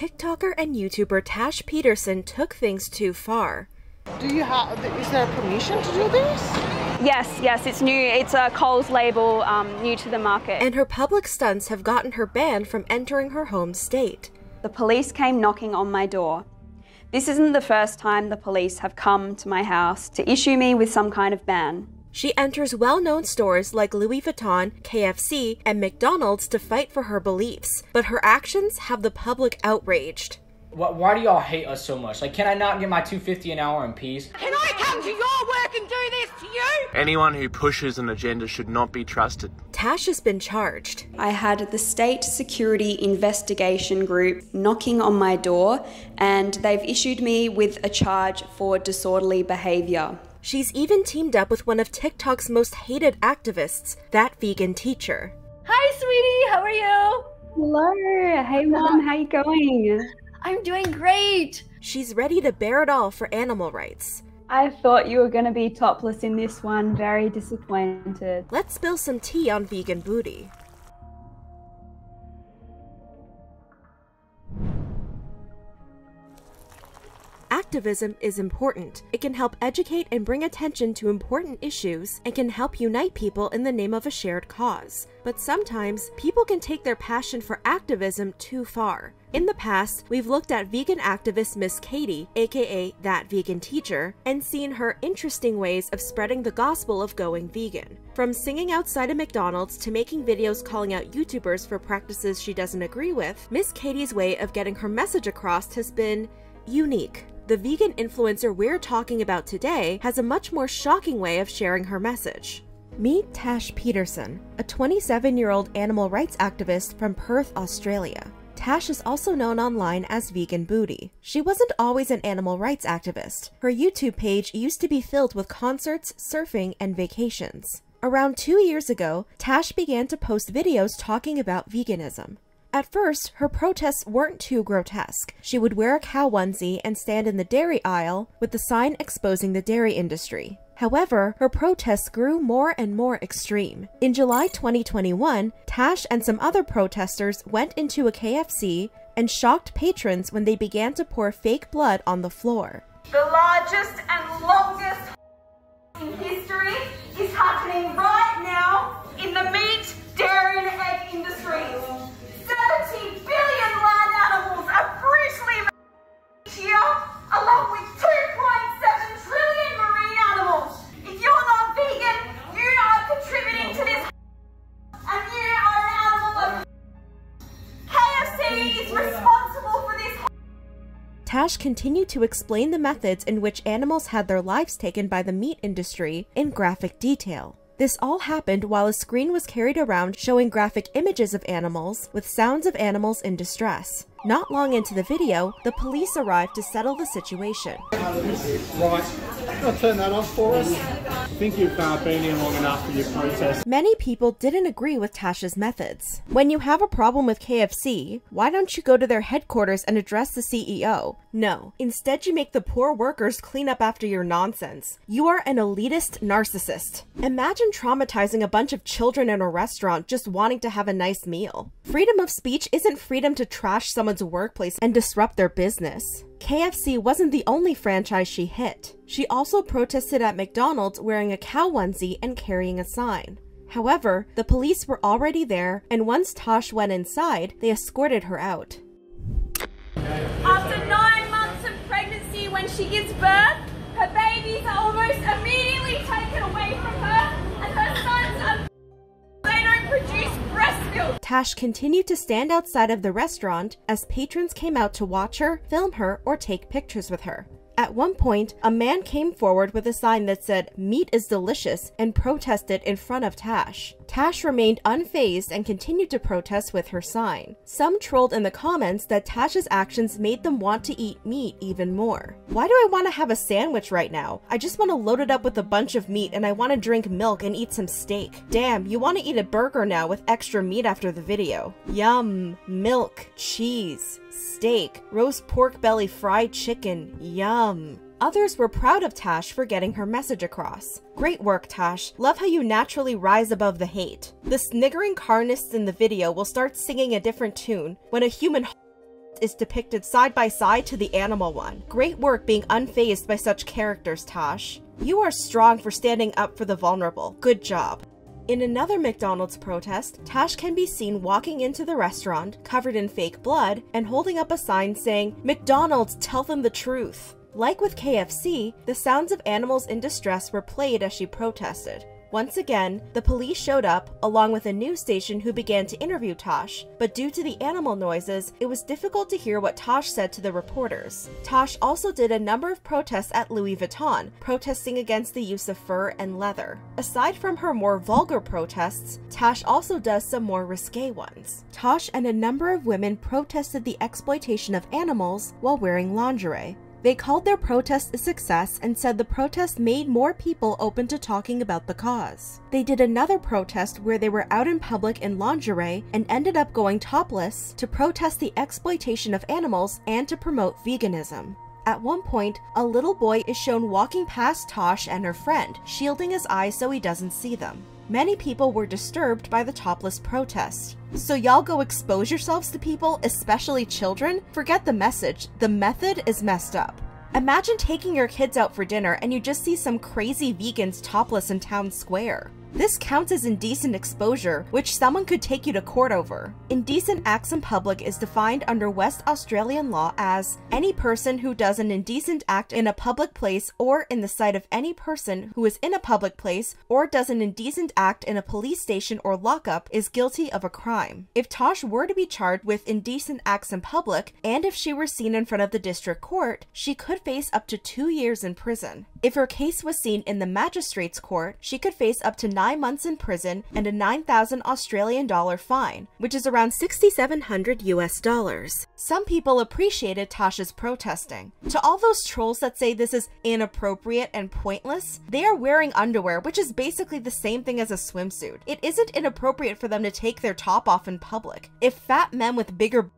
TikToker and YouTuber Tash Peterson took things too far. Is there permission to do this? Yes, it's new. It's a Coles label, new to the market. And her public stunts have gotten her banned from entering her home state. The police came knocking on my door. This isn't the first time the police have come to my house to issue me with some kind of ban. She enters well-known stores like Louis Vuitton, KFC, and McDonald's to fight for her beliefs, but her actions have the public outraged. Why do y'all hate us so much? Like, can I not get my $2.50 an hour in peace? Can I come to your work and do this to you? Anyone who pushes an agenda should not be trusted. Tash has been charged. I had the State Security Investigation Group knocking on my door, and they've issued me with a charge for disorderly behaviour. She's even teamed up with one of TikTok's most hated activists, That Vegan Teacher. Hi, sweetie, how are you? Hello. Hey, Mom, how you going? I'm doing great! She's ready to bear it all for animal rights. I thought you were going to be topless in this one, very disappointed. Let's spill some tea on Vegan Booty. Activism is important. It can help educate and bring attention to important issues and can help unite people in the name of a shared cause. But sometimes, people can take their passion for activism too far. In the past, we've looked at vegan activist Miss Katie, aka That Vegan Teacher, and seen her interesting ways of spreading the gospel of going vegan. From singing outside of McDonald's to making videos calling out YouTubers for practices she doesn't agree with, Miss Katie's way of getting her message across has been unique. The vegan influencer we're talking about today has a much more shocking way of sharing her message. Meet Tash Peterson, a 27-year-old animal rights activist from Perth, Australia. Tash is also known online as Vegan Booty. She wasn't always an animal rights activist. Her YouTube page used to be filled with concerts, surfing, and vacations. Around 2 years ago, Tash began to post videos talking about veganism. At first, her protests weren't too grotesque. She would wear a cow onesie and stand in the dairy aisle with the sign exposing the dairy industry. However, her protests grew more and more extreme. In July 2021, Tash and some other protesters went into a KFC and shocked patrons when they began to pour fake blood on the floor. The largest and longest in history is happening right now in the meat, dairy, and egg industries. 70 billion land animals are brutally murdered here, along with 2.7 trillion marine animals. If you're not vegan, you are contributing to this, and you are an animal of KFC is responsible for this. Tash continued to explain the methods in which animals had their lives taken by the meat industry in graphic detail. This all happened while a screen was carried around showing graphic images of animals with sounds of animals in distress. Not long into the video, the police arrived to settle the situation. Right, I'll turn that off for us. I think you've been here long enough for your protest. Many people didn't agree with Tash's methods. When you have a problem with KFC, why don't you go to their headquarters and address the CEO? No, instead you make the poor workers clean up after your nonsense. You are an elitist narcissist. Imagine traumatizing a bunch of children in a restaurant just wanting to have a nice meal. Freedom of speech isn't freedom to trash someone workplace and disrupt their business. KFC wasn't the only franchise she hit. She also protested at McDonald's wearing a cow onesie and carrying a sign. However, the police were already there, and once Tash went inside, they escorted her out. After 9 months of pregnancy, when she gives birth, her babies are almost immediately taken away from her, and her sons are Tash continued to stand outside of the restaurant as patrons came out to watch her, film her, or take pictures with her. At one point, a man came forward with a sign that said, "Meat is delicious," and protested in front of Tash. Tash remained unfazed and continued to protest with her sign. Some trolled in the comments that Tash's actions made them want to eat meat even more. Why do I want to have a sandwich right now? I just want to load it up with a bunch of meat, and I want to drink milk and eat some steak. Damn, you want to eat a burger now with extra meat after the video. Yum. Milk. Cheese. Steak. Roast pork belly fried chicken. Yum. Others were proud of Tash for getting her message across. Great work, Tash. Love how you naturally rise above the hate. The sniggering carnists in the video will start singing a different tune when a human is depicted side by side to the animal one. Great work being unfazed by such characters, Tash. You are strong for standing up for the vulnerable. Good job. In another McDonald's protest, Tash can be seen walking into the restaurant, covered in fake blood, and holding up a sign saying, "McDonald's, tell them the truth." Like with KFC, the sounds of animals in distress were played as she protested. Once again, the police showed up, along with a news station who began to interview Tash, but due to the animal noises, it was difficult to hear what Tash said to the reporters. Tash also did a number of protests at Louis Vuitton, protesting against the use of fur and leather. Aside from her more vulgar protests, Tash also does some more risque ones. Tash and a number of women protested the exploitation of animals while wearing lingerie. They called their protest a success and said the protest made more people open to talking about the cause. They did another protest where they were out in public in lingerie and ended up going topless to protest the exploitation of animals and to promote veganism. At one point, a little boy is shown walking past Tash and her friend, shielding his eyes so he doesn't see them. Many people were disturbed by the topless protest. So y'all go expose yourselves to people, especially children? Forget the message. The method is messed up. Imagine taking your kids out for dinner and you just see some crazy vegans topless in town square. This counts as indecent exposure, which someone could take you to court over. Indecent acts in public is defined under West Australian law as any person who does an indecent act in a public place or in the sight of any person who is in a public place or does an indecent act in a police station or lockup is guilty of a crime. If Tash were to be charged with indecent acts in public, and if she were seen in front of the district court, she could face up to 2 years in prison. If her case was seen in the magistrate's court, she could face up to 9 months in prison and a $9,000 Australian dollar fine, whiwhich is around $6,700 US. Some people appreciated Tash's protesting. To all those trolls that say this is inappropriate and pointless, they are wearing underwear, which is basically the same thing as a swimsuit. It isn't inappropriate for them to take their top off in public. If fat men with bigger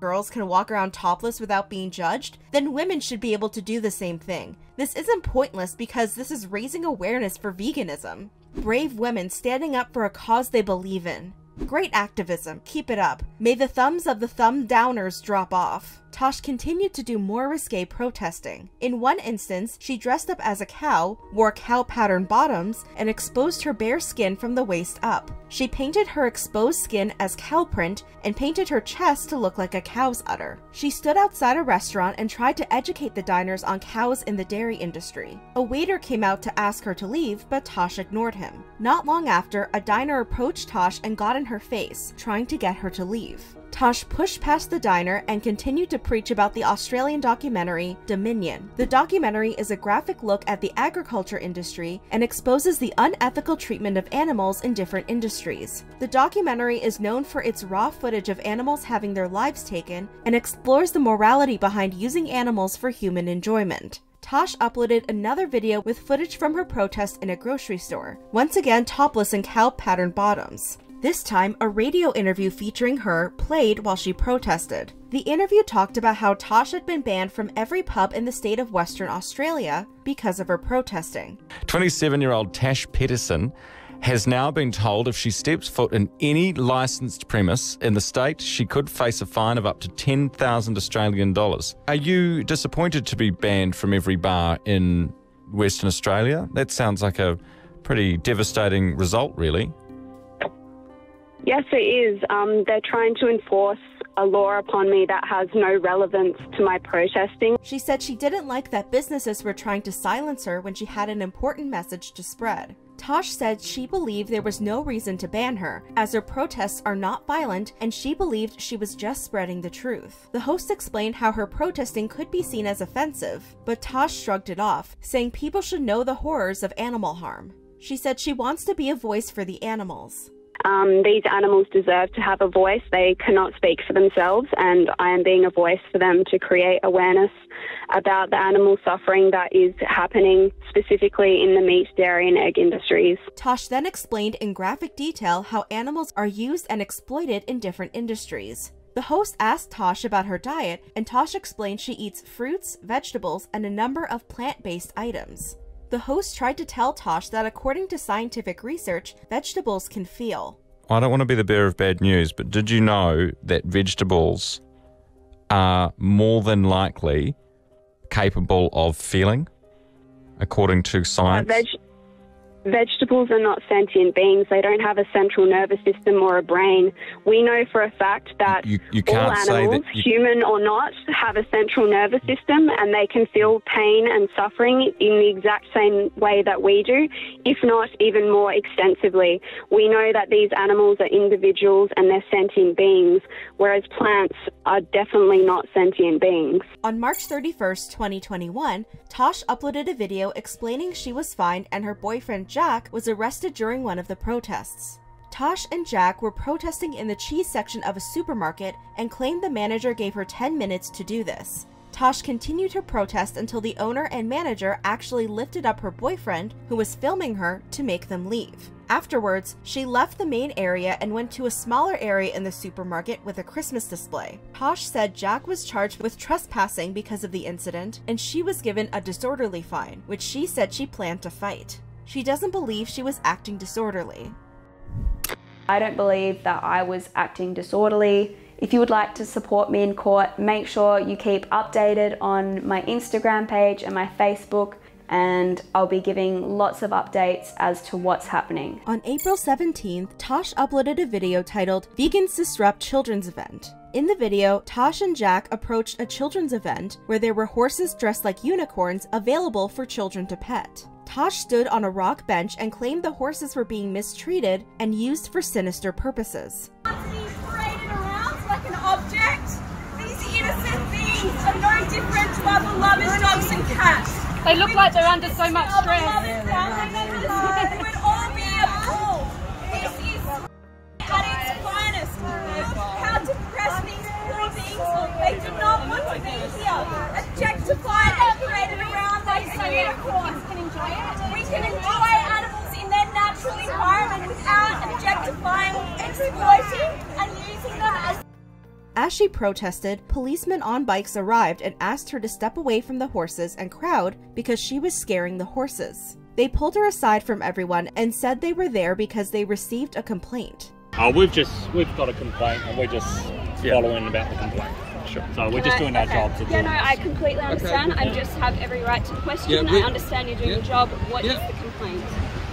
girls can walk around topless without being judged, then women should be able to do the same thing. This isn't pointless because this is raising awareness for veganism. Brave women standing up for a cause they believe in. Great activism, keep it up. May the thumbs of the thumb downers drop off. Tash continued to do more risque protesting. In one instance, she dressed up as a cow, wore cow pattern bottoms, and exposed her bare skin from the waist up. She painted her exposed skin as cow print and painted her chest to look like a cow's udder. She stood outside a restaurant and tried to educate the diners on cows in the dairy industry. A waiter came out to ask her to leave, but Tash ignored him. Not long after, a diner approached Tash and got in her face, trying to get her to leave. Tash pushed past the diner and continued to preach about the Australian documentary, Dominion. The documentary is a graphic look at the agriculture industry and exposes the unethical treatment of animals in different industries. The documentary is known for its raw footage of animals having their lives taken and explores the morality behind using animals for human enjoyment. Tash uploaded another video with footage from her protest in a grocery store, once again topless in cow pattern bottoms. This time, a radio interview featuring her played while she protested. The interview talked about how Tash had been banned from every pub in the state of Western Australia because of her protesting. 27-year-old Tash Peterson has now been told if she steps foot in any licensed premise in the state, she could face a fine of up to $10,000 Australian dollars. Are you disappointed to be banned from every bar in Western Australia? That sounds like a pretty devastating result, really. Yes, it is. They're trying to enforce a law upon me that has no relevance to my protesting. She said she didn't like that businesses were trying to silence her when she had an important message to spread. Tash said she believed there was no reason to ban her, as her protests are not violent, and she believed she was just spreading the truth. The host explained how her protesting could be seen as offensive, but Tash shrugged it off, saying people should know the horrors of animal harm. She said she wants to be a voice for the animals. These animals deserve to have a voice. They cannot speak for themselves, and I am being a voice for them to create awareness about the animal suffering that is happening specifically in the meat, dairy and egg industries. Tash then explained in graphic detail how animals are used and exploited in different industries. The host asked Tash about her diet, and Tash explained she eats fruits, vegetables, and a number of plant-based items. The host tried to tell Tash that according to scientific research, vegetables can feel. I don't want to be the bearer of bad news, but did you know that vegetables are more than likely capable of feeling, according to science. Vegetables are not sentient beings. They don't have a central nervous system or a brain. We know for a fact that you all animals, human or not, have a central nervous system, and they can feel pain and suffering in the exact same way that we do, if not even more extensively. We know that these animals are individuals and they're sentient beings, whereas plants are definitely not sentient beings. On March 31st, 2021, Tash uploaded a video explaining she was fined and her boyfriend Jack was arrested during one of the protests. Tash and Jack were protesting in the cheese section of a supermarket and claimed the manager gave her 10 minutes to do this. Tash continued her protest until the owner and manager actually lifted up her boyfriend, who was filming her, to make them leave. Afterwards, she left the main area and went to a smaller area in the supermarket with a Christmas display. Tash said Jack was charged with trespassing because of the incident, and she was given a disorderly fine, which she said she planned to fight. She doesn't believe she was acting disorderly. I don't believe that I was acting disorderly. If you would like to support me in court, make sure you keep updated on my Instagram page and my Facebook, and I'll be giving lots of updates as to what's happening. On April 17th, Tash uploaded a video titled "Vegans Disrupt Children's Event." In the video, Tash and Jack approached a children's event where there were horses dressed like unicorns available for children to pet. Tash stood on a rock bench and claimed the horses were being mistreated and used for sinister purposes. These innocent things are no different to our beloved dogs and cats. They look like they're under so much stress. It would all be a ball. This is at its finest. Look how depressed these poor things look. They do not want to be here. Objectified and paraded around like a unicorn. We can enjoy animals in their natural environment without objectifying, exploiting, and using them as. As she protested, policemen on bikes arrived and asked her to step away from the horses and crowd because she was scaring the horses. They pulled her aside from everyone and said they were there because they received a complaint. Oh, we've got a complaint and we're just following about the complaint. Sure. So we're just doing our jobs. Yeah, no, I completely understand. I just have every right to question. I understand you're doing your job. What is the complaint?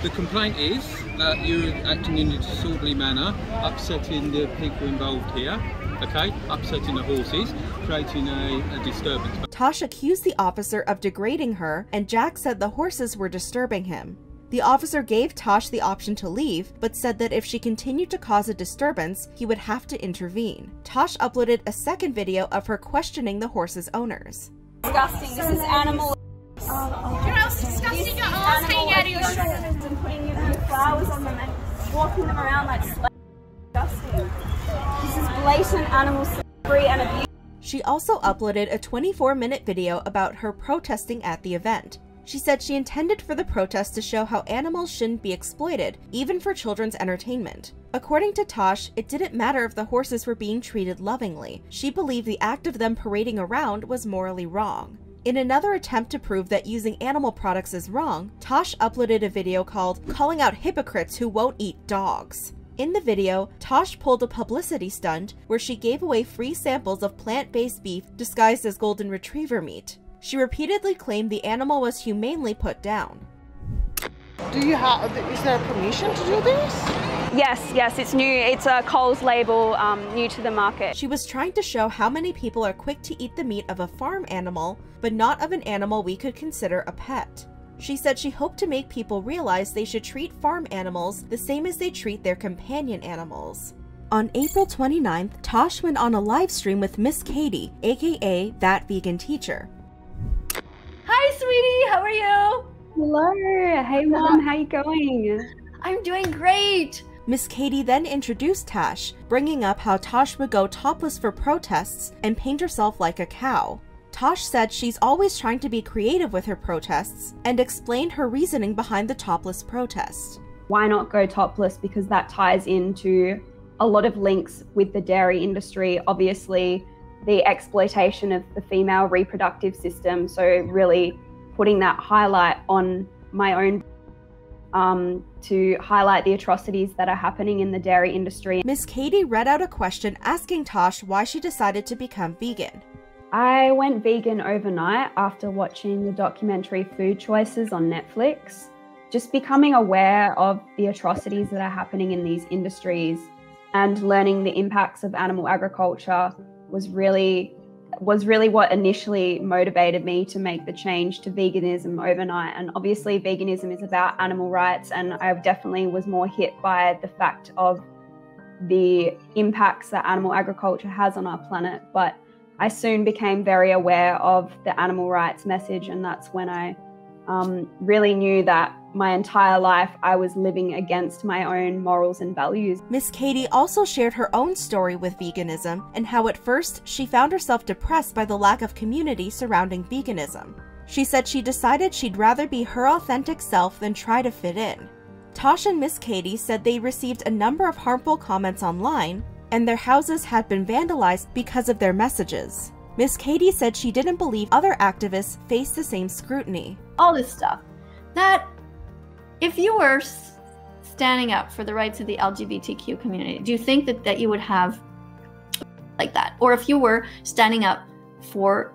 The complaint is that you're acting in a disorderly manner, upsetting the people involved here. Okay, upsetting the horses, creating a disturbance. Tash accused the officer of degrading her, and Jack said the horses were disturbing him. The officer gave Tash the option to leave, but said that if she continued to cause a disturbance, he would have to intervene. Tash uploaded a second video of her questioning the horses' owners. Disgusting, this is animal. You're also disgusting, your arms hanging out of your shoulders and putting your flowers on them and walking them around like slaves. Disgusting. This is blatant animal slavery and abuse. She also uploaded a 24-minute video about her protesting at the event. She said she intended for the protest to show how animals shouldn't be exploited, even for children's entertainment. According to Tash, it didn't matter if the horses were being treated lovingly. She believed the act of them parading around was morally wrong. In another attempt to prove that using animal products is wrong, Tash uploaded a video called "Calling Out Hypocrites Who Won't Eat Dogs." In the video, Tash pulled a publicity stunt where she gave away free samples of plant-based beef disguised as golden retriever meat. She repeatedly claimed the animal was humanely put down. Is there permission to do this? Yes, it's new. It's a Coles label, new to the market. She was trying to show how many people are quick to eat the meat of a farm animal, but not of an animal we could consider a pet. She said she hoped to make people realize they should treat farm animals the same as they treat their companion animals. On April 29th, Tash went on a live stream with Miss Katie, aka That Vegan Teacher. Hi, sweetie, how are you? Hello. Hey, Mom, how you going? I'm doing great. Miss Katie then introduced Tash, bringing up how Tash would go topless for protests and paint herself like a cow. Tash said she's always trying to be creative with her protests and explained her reasoning behind the topless protest. Why not go topless? Because that ties into a lot of links with the dairy industry, obviously the exploitation of the female reproductive system. So really putting that highlight on my own to highlight the atrocities that are happening in the dairy industry. Miss Katie read out a question asking Tash why she decided to become vegan. I went vegan overnight after watching the documentary Food Choices on Netflix. Just becoming aware of the atrocities that are happening in these industries and learning the impacts of animal agriculture was really what initially motivated me to make the change to veganism overnight. And obviously veganism is about animal rights, and I definitely was more hit by the fact of the impacts that animal agriculture has on our planet. But I soon became very aware of the animal rights message, and that's when I really knew that my entire life I was living against my own morals and values. Miss Katie also shared her own story with veganism and how at first she found herself depressed by the lack of community surrounding veganism. She said she decided she'd rather be her authentic self than try to fit in. Tash and Miss Katie said they received a number of harmful comments online and their houses had been vandalized because of their messages. Miss Katie said she didn't believe other activists faced the same scrutiny. All this stuff that if you were standing up for the rights of the LGBTQ community, do you think that you would have like that? Or if you were standing up for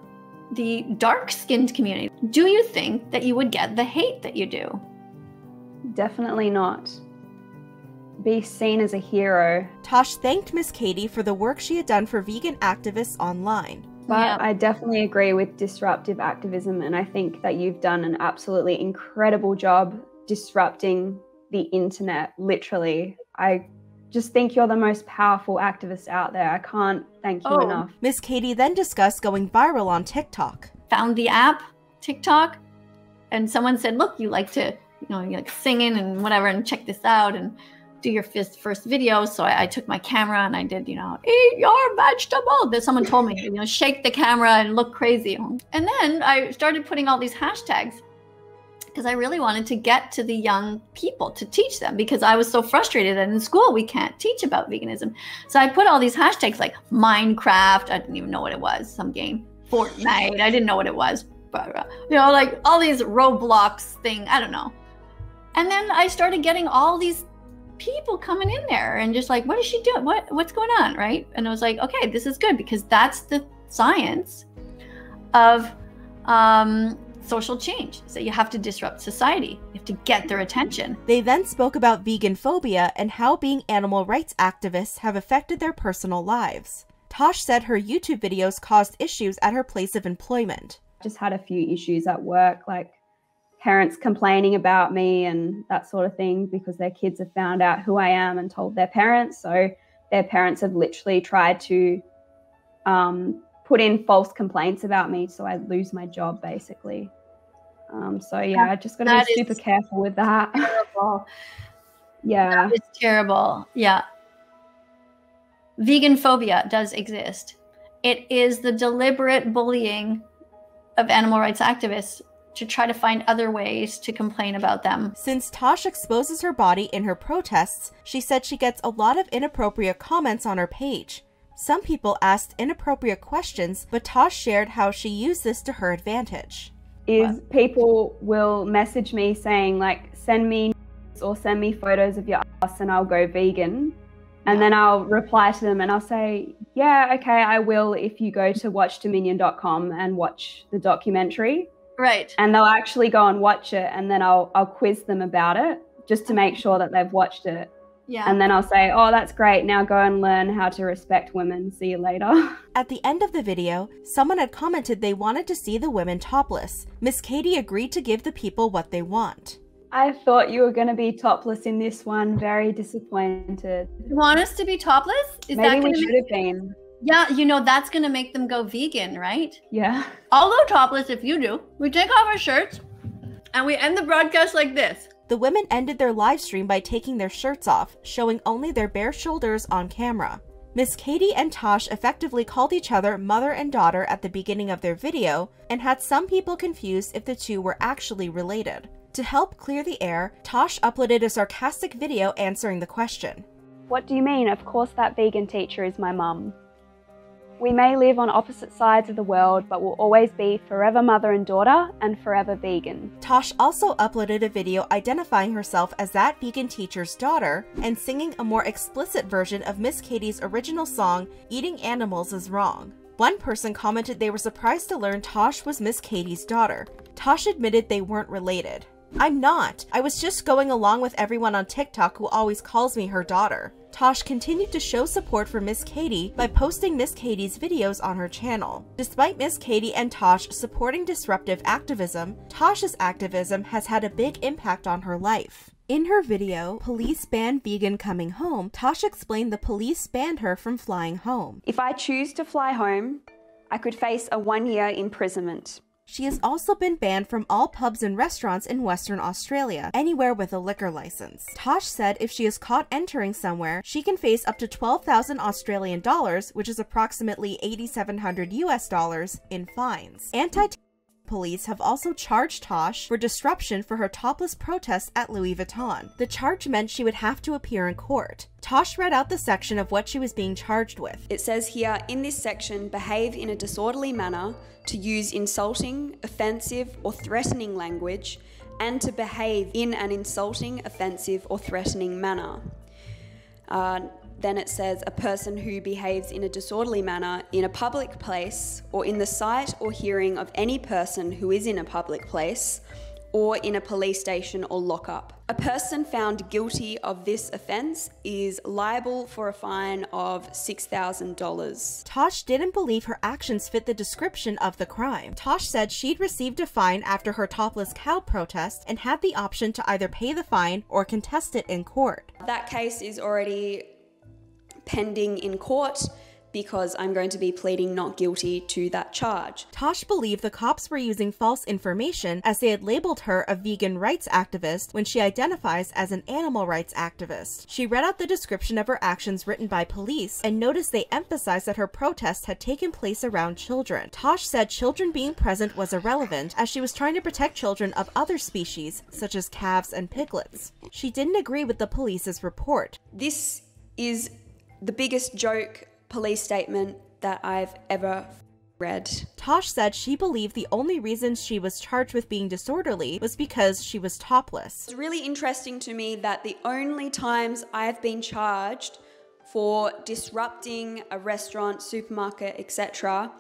the dark-skinned community, do you think that you would get the hate that you do? Definitely not. Be seen as a hero. Tash thanked Miss Katie for the work she had done for vegan activists online. But yeah. I definitely agree with disruptive activism, and I think that you've done an absolutely incredible job disrupting the internet, literally. I just think you're the most powerful activist out there. I can't thank you enough. Miss Katie then discussed going viral on TikTok. Found the app, TikTok, and someone said, look, you like to, you like singing and whatever, and check this out and do your first video. So I took my camera and I did, eat your vegetable. Then someone told me, shake the camera and look crazy. And then I started putting all these hashtags, because I really wanted to get to the young people, to teach them, because I was so frustrated that in school we can't teach about veganism. So I put all these hashtags like Minecraft, I didn't even know what it was, some game, Fortnite, I didn't know what it was, but like all these Roblox thing, I don't know. And then I started getting all these people coming in there and just like, what is she doing? What's going on, right? And I was like, okay, this is good, because that's the science of social change. So you have to disrupt society. You have to get their attention. They then spoke about vegan phobia and how being animal rights activists have affected their personal lives. Tash said her YouTube videos caused issues at her place of employment. Just had a few issues at work, like parents complaining about me and that sort of thing, because their kids have found out who I am and told their parents. So their parents have literally tried to put in false complaints about me, so I lose my job basically. So yeah, I just gotta be super careful with that. Terrible. Yeah. It's terrible. Yeah. Vegan phobia does exist. It is the deliberate bullying of animal rights activists to try to find other ways to complain about them. Since Tash exposes her body in her protests, she said she gets a lot of inappropriate comments on her page. Some people asked inappropriate questions, but Tash shared how she used this to her advantage. People will message me saying like, send me or send me photos of your ass and I'll go vegan. And then I'll reply to them and I'll say, yeah, okay, I will if you go to watchdominion.com and watch the documentary. Right. And they'll actually go and watch it, and then I'll quiz them about it just to make sure that they've watched it. Yeah. And then I'll say, oh, that's great. Now go and learn how to respect women. See you later. At the end of the video, someone had commented they wanted to see the women topless. Miss Katie agreed to give the people what they want. I thought you were going to be topless in this one. Very disappointed. You want us to be topless? Maybe we should have been. Yeah, that's going to make them go vegan, right? Yeah. I'll go topless if you do. We take off our shirts and we end the broadcast like this. The women ended their live stream by taking their shirts off, showing only their bare shoulders on camera. Miss Katie and Tash effectively called each other mother and daughter at the beginning of their video and had some people confused if the two were actually related. To help clear the air, Tash uploaded a sarcastic video answering the question. What do you mean? Of course that vegan teacher is my mum. We may live on opposite sides of the world, but we'll always be forever mother and daughter and forever vegan. Tash also uploaded a video identifying herself as That Vegan Teacher's daughter and singing a more explicit version of Miss Katie's original song, Eating Animals is Wrong. One person commented they were surprised to learn Tash was Miss Katie's daughter. Tash admitted they weren't related. I'm not. I was just going along with everyone on TikTok who always calls me her daughter. Tash continued to show support for Miss Katie by posting Miss Katie's videos on her channel. Despite Miss Katie and Tash supporting disruptive activism, Tash's activism has had a big impact on her life. In her video, Police Ban Vegan Coming Home, Tash explained the police banned her from flying home. If I choose to fly home, I could face a 1-year imprisonment. She has also been banned from all pubs and restaurants in Western Australia, anywhere with a liquor license. Tash said if she is caught entering somewhere, she can face up to 12,000 Australian dollars, which is approximately $8,700 US, in fines. Police have also charged Tash for disruption for her topless protests at Louis Vuitton. The charge meant she would have to appear in court. Tash read out the section of what she was being charged with. It says here, in this section, behave in a disorderly manner, to use insulting, offensive, or threatening language, and to behave in an insulting, offensive, or threatening manner. Then it says a person who behaves in a disorderly manner in a public place or in the sight or hearing of any person who is in a public place or in a police station or lockup. A person found guilty of this offence is liable for a fine of $6,000. Tash didn't believe her actions fit the description of the crime. Tash said she'd received a fine after her topless cow protest and had the option to either pay the fine or contest it in court. That case is already pending in court because I'm going to be pleading not guilty to that charge. Tash believed the cops were using false information as they had labeled her a vegan rights activist when she identifies as an animal rights activist. She read out the description of her actions written by police and noticed they emphasized that her protest had taken place around children. Tash said children being present was irrelevant as she was trying to protect children of other species such as calves and piglets. She didn't agree with the police's report. This is the biggest joke police statement that I've ever read. Tash said she believed the only reason she was charged with being disorderly was because she was topless. It's really interesting to me that the only times I've been charged for disrupting a restaurant, supermarket, etc.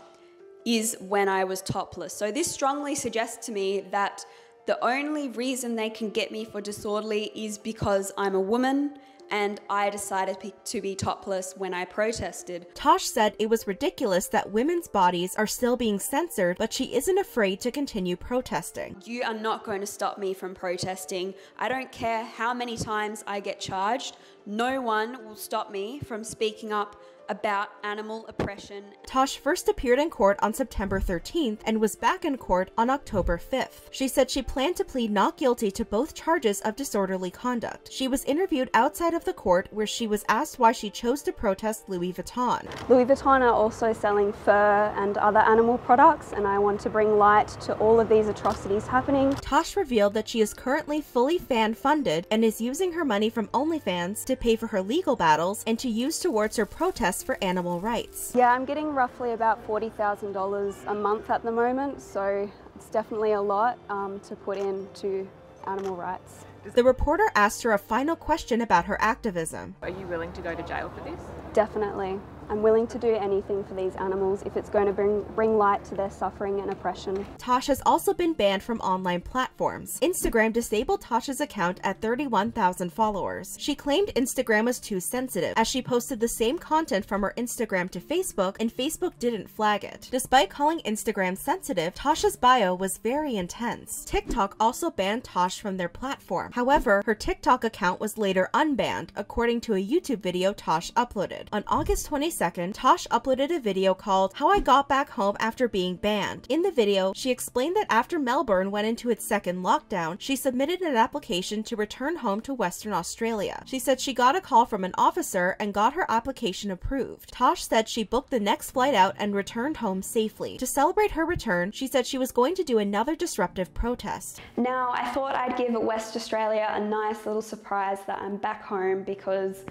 is when I was topless. So this strongly suggests to me that the only reason they can get me for disorderly is because I'm a woman and I decided to be topless when I protested. Tash said it was ridiculous that women's bodies are still being censored, but she isn't afraid to continue protesting. You are not going to stop me from protesting. I don't care how many times I get charged. No one will stop me from speaking up about animal oppression. Tash first appeared in court on September 13th and was back in court on October 5th. She said she planned to plead not guilty to both charges of disorderly conduct. She was interviewed outside of the court where she was asked why she chose to protest Louis Vuitton. Louis Vuitton are also selling fur and other animal products, and I want to bring light to all of these atrocities happening. Tash revealed that she is currently fully fan-funded and is using her money from OnlyFans to pay for her legal battles and to use towards her protests for animal rights. Yeah, I'm getting roughly about $40,000 a month at the moment, so it's definitely a lot to put into animal rights. The reporter asked her a final question about her activism. Are you willing to go to jail for this? Definitely. I'm willing to do anything for these animals if it's going to bring light to their suffering and oppression. Tash has also been banned from online platforms. Instagram disabled Tash's account at 31,000 followers. She claimed Instagram was too sensitive, as she posted the same content from her Instagram to Facebook, and Facebook didn't flag it. Despite calling Instagram sensitive, Tash's bio was very intense. TikTok also banned Tash from their platform. However, her TikTok account was later unbanned, according to a YouTube video Tash uploaded. On August 22nd, Tash uploaded a video called How I Got Back Home After Being Banned. In the video, she explained that after Melbourne went into its second lockdown, she submitted an application to return home to Western Australia. She said she got a call from an officer and got her application approved. Tash said she booked the next flight out and returned home safely. To celebrate her return, she said she was going to do another disruptive protest. Now, I thought I'd give West Australia a nice little surprise that I'm back home because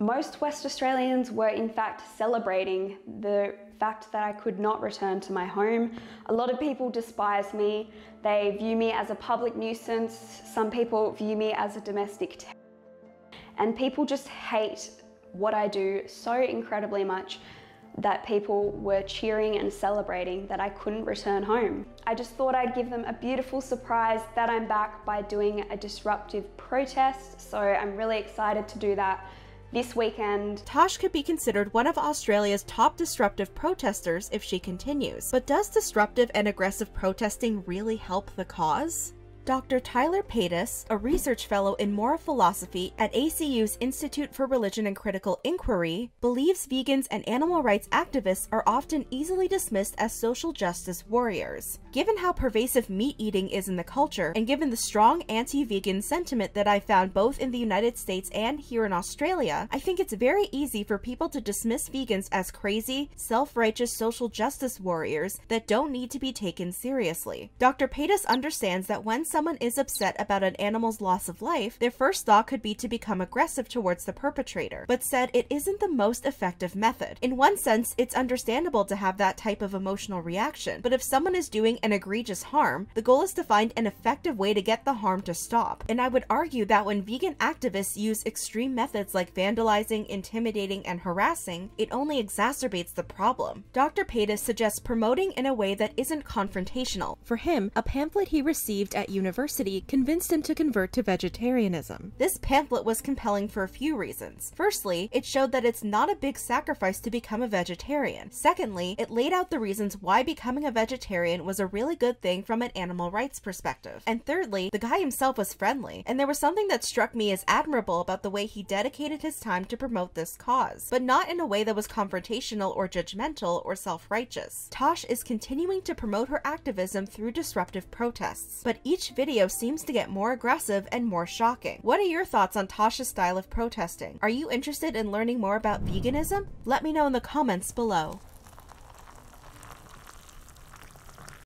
most West Australians were in fact celebrating the fact that I could not return to my home. A lot of people despise me. They view me as a public nuisance. Some people view me as a domestic terrorist. And people just hate what I do so incredibly much that people were cheering and celebrating that I couldn't return home. I just thought I'd give them a beautiful surprise that I'm back by doing a disruptive protest, so I'm really excited to do that this weekend. Tash could be considered one of Australia's top disruptive protesters if she continues, but does disruptive and aggressive protesting really help the cause? Dr. Tyler Paytas, a research fellow in moral philosophy at ACU's Institute for Religion and Critical Inquiry, believes vegans and animal rights activists are often easily dismissed as social justice warriors. Given how pervasive meat eating is in the culture, and given the strong anti-vegan sentiment that I found both in the United States and here in Australia, I think it's very easy for people to dismiss vegans as crazy, self-righteous social justice warriors that don't need to be taken seriously. Dr. Paytas understands that when someone is upset about an animal's loss of life, their first thought could be to become aggressive towards the perpetrator, but said it isn't the most effective method. In one sense, it's understandable to have that type of emotional reaction, but if someone is doing an egregious harm, the goal is to find an effective way to get the harm to stop. And I would argue that when vegan activists use extreme methods like vandalizing, intimidating, and harassing, it only exacerbates the problem. Dr. Paytas suggests promoting in a way that isn't confrontational. For him, a pamphlet he received at university convinced him to convert to vegetarianism. This pamphlet was compelling for a few reasons. Firstly, it showed that it's not a big sacrifice to become a vegetarian. Secondly, it laid out the reasons why becoming a vegetarian was a really good thing from an animal rights perspective. And thirdly, the guy himself was friendly, and there was something that struck me as admirable about the way he dedicated his time to promote this cause, but not in a way that was confrontational or judgmental or self-righteous. Tash is continuing to promote her activism through disruptive protests, but each video seems to get more aggressive and more shocking. What are your thoughts on Tash's style of protesting? Are you interested in learning more about veganism? Let me know in the comments below.